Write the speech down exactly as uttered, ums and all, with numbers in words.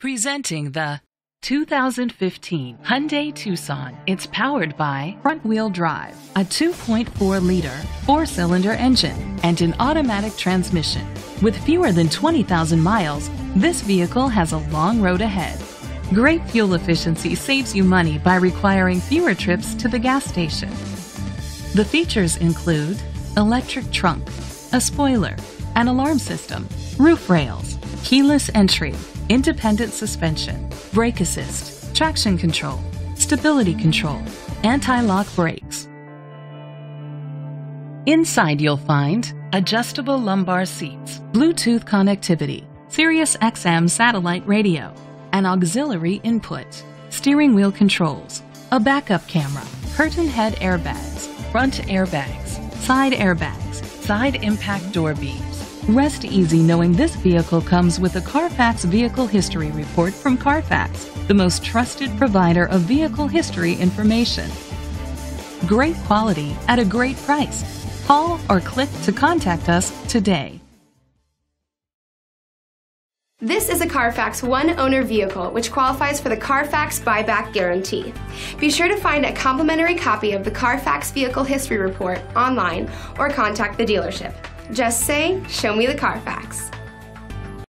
Presenting the two thousand fifteen Hyundai Tucson. It's powered by front-wheel drive, a two point four liter four-cylinder engine, and an automatic transmission. With fewer than twenty thousand miles, this vehicle has a long road ahead. Great fuel efficiency saves you money by requiring fewer trips to the gas station. The features include electric trunk, a spoiler, an alarm system, roof rails, keyless entry, independent suspension, brake assist, traction control, stability control, anti-lock brakes. Inside you'll find adjustable lumbar seats, Bluetooth connectivity, Sirius X M satellite radio, an auxiliary input, steering wheel controls, a backup camera, curtain head airbags, front airbags, side airbags, side impact door beams. Rest easy knowing this vehicle comes with a Carfax Vehicle History Report from Carfax, the most trusted provider of vehicle history information. Great quality at a great price. Call or click to contact us today. This is a Carfax one-owner vehicle which qualifies for the Carfax Buyback Guarantee. Be sure to find a complimentary copy of the Carfax Vehicle History Report online or contact the dealership. Just say, "Show me the Carfax."